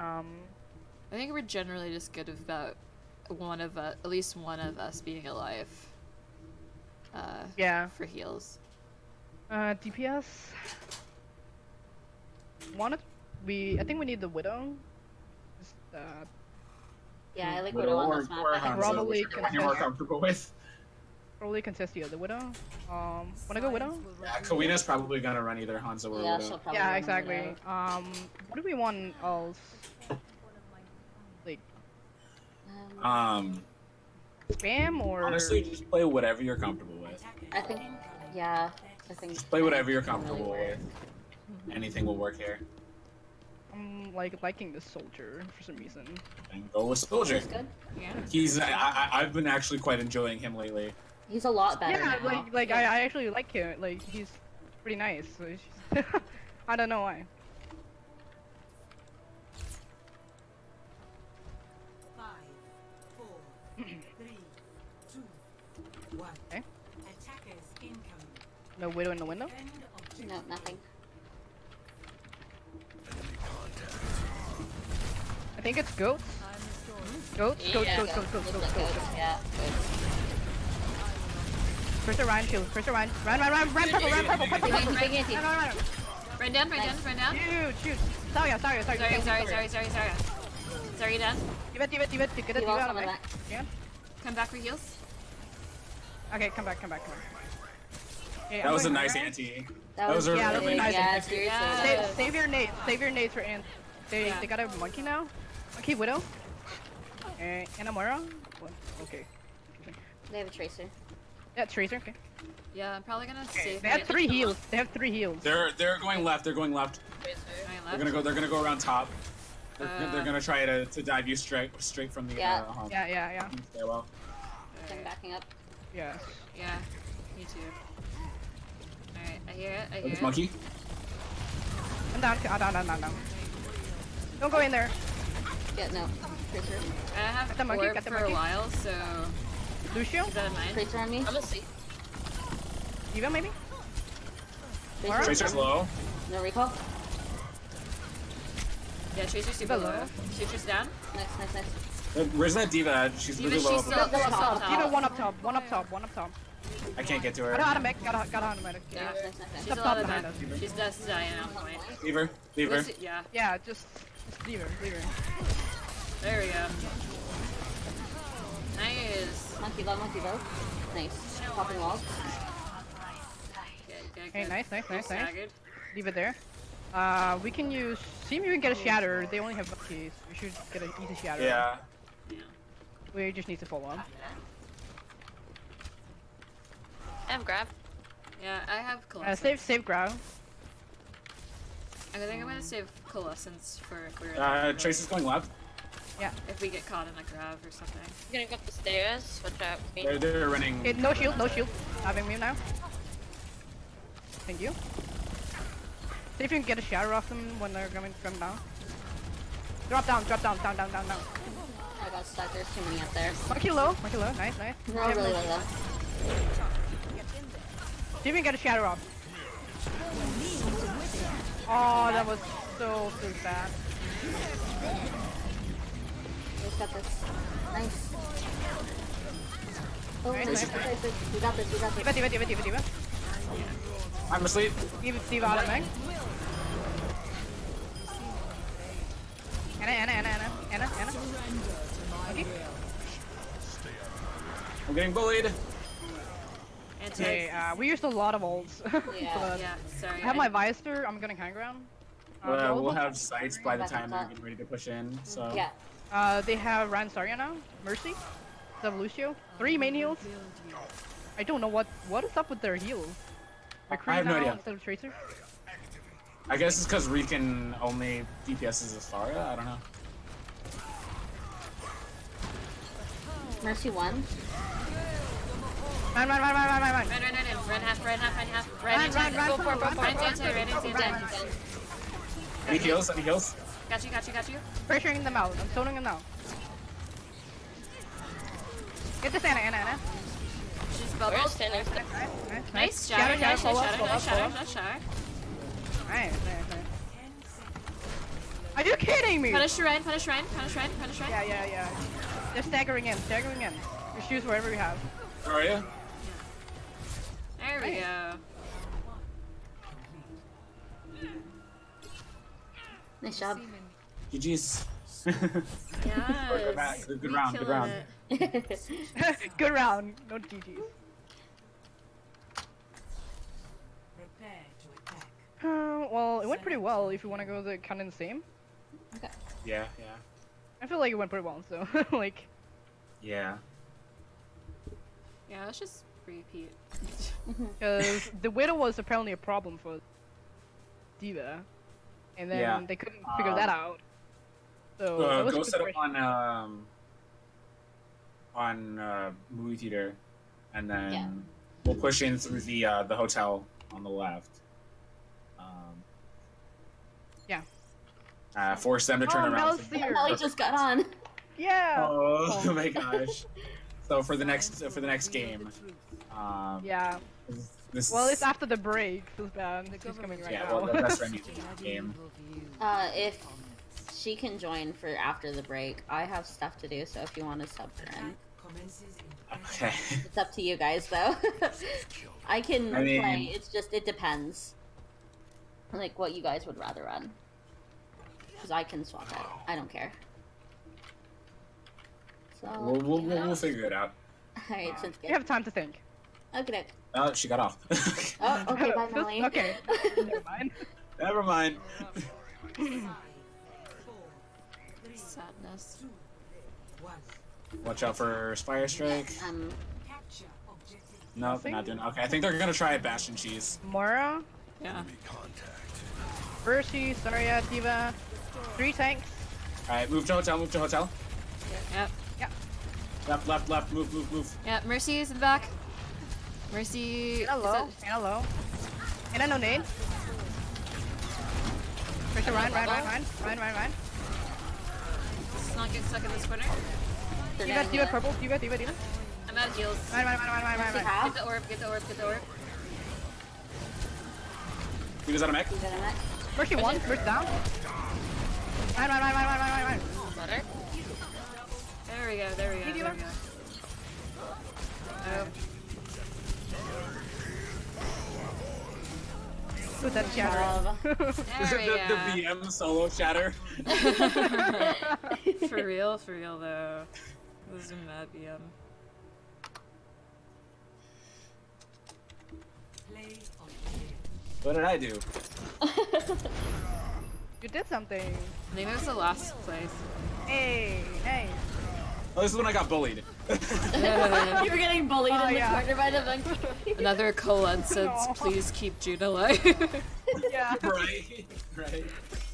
I think we're generally just good about one of us, at least one of us being alive. Yeah. For heals. DPS. I think we need the Widow. Just, yeah, I like Widow on this map. Probably contest the other Widow. Wanna go Widow? Yeah, Kawina's probably gonna run either Hanzo or Widow. She'll probably run exactly. Widow. What do we want else? Like, spam or honestly, just play whatever you're comfortable with. I think just play whatever you're comfortable with. Anything will work here. I'm liking this soldier for some reason. And go with soldier. He's good. Yeah. He's I've been actually quite enjoying him lately. He's a lot better. Yeah, now. I actually like him. Like he's pretty nice. I don't know why. Okay. No Widow in the window? No, nothing. I think it's goats. Goats. Yeah, goats. First around shield, first around. Run purple. Run down. Shoot. Sorry. Sorry, down. Give it. Get it out of the way. Yeah. Come back for heals. Okay, come back. Okay, that was a nice anti. That was really nice. Save your nades for ants. They got a monkey now? Monkey Widow? Anamora? Okay. They have a tracer. Yeah, tracer, okay. Yeah, I'm probably gonna save. They have three heals. They're going left, They're gonna go around top. They're gonna try to dive you straight from the home. Yeah. Stairwell. I'm backing up. Yeah. Yeah, me too. Alright, I hear it. It's monkey. I'm down. Don't go in there. Yeah, no. Tracer. I have the monkey for a while, so... Lucio? Is that a mine? Tracer on me? I'm gonna see. Diva, maybe? Tracer's low. No recall. Yeah, Tracer's super low. Tracer's down. Nice. Where's that Diva at? She's really low. She's up top. Diva, one up top. I can't get to her. Got automatic. Yeah. Nice. She's top behind us. She's just dying out the way. Leave her. Yeah. Yeah, just leave her. There we go. Nice. Monkey low. Nice. Popping walls. Good. Hey, nice. Leave it there. We can use... See if you can get a shatter. They only have monkeys. We should get an easy shatter. Yeah. We just need to follow up. I have grab. Yeah, I have Colossus. Save grab. I think I'm gonna save Colossus for... Trace is going left. Yeah. If we get caught in a grab or something. You're gonna go up the stairs. Watch out. They're running... Okay, no shield. Having me now. Thank you. See if you can get a shatter off them when they're coming from down. Drop down. I got stuck. There's too many up there. Monkey low. Nice. We're all really low. See if you can get a shatter off. Oh, that was so bad. We've got this. Nice. Oh, nice. We got this. Diva. I'm asleep. Diva out of meg. Anna. Okay. I'm getting bullied. Okay, we used a lot of ults. Yeah. Sorry. I have my Visor. I'm going to hang ground. We'll have sights by the time they're getting ready to push in, so... Yeah. They have Ransaria now. Mercy. They have Lucio. 3 main heals. I don't know what is up with their heals. I have no idea. Instead of Tracer. I guess it's because Rican only DPSs Astaria, I don't know. Mercy 1. Run half. Any heals? Got you. Pressuring them out. I'm stoning them out. Get this Anna. She's bubbles. Nice. Shatter. Nice. Are you kidding me? Punish Ren. Yeah. They're staggering him. Just use whatever you have. Where are you? There we go. Nice job. GG's. Yes. Good round. Good round. Not GG's. Well, it went pretty well if you want to go the kind of the same. Okay. Yeah. I feel like it went pretty well, so, like... Yeah, let's just repeat. Because the Widow was apparently a problem for Diva. And then they couldn't figure that out. So, go set up on movie theater. And then we'll push in through the hotel on the left. Force them to turn around. Molly just got on. Yeah. Oh my gosh. So for the next game. It's after the break. Feels bad. It's coming right now. Yeah, well, that's right. Game. If she can join for after the break, I have stuff to do. So if you want to sub her in. Okay. It's up to you guys though. I can play. It's just it depends. Like what you guys would rather run. Because I can swap out. I don't care. So we'll figure it out. Alright, sounds good. You have time to think. Okay. Oh, she got off. Oh, okay, bye, Molly. Okay. Never mind. Sadness. Watch out for Spire Strike. No, not doing it. Okay, I think they're gonna try Bastion Cheese. Mora? Yeah. Bercy, Saria, Diva. 3 tanks. Alright, move to hotel. Yep. Left, move. Yeah, Mercy is in the back. Mercy... Anna low. Anna no nade. Pressure Ryan. Let's not get stuck in this corner. You got purple, you got. I'm out of heals. Ryan. Get the orb. You guys out of mech? Mercy one, first down. Mine. Better. There we go. Oh. With that shatter. Is it the BM solo shatter? for real though. This is a mad BM. What did I do? You did something. I think that was the last place. Hey. Oh, this is when I got bullied. You were getting bullied in the corner by the monkey. Another Colette says, please keep Jude alive. Yeah. Right.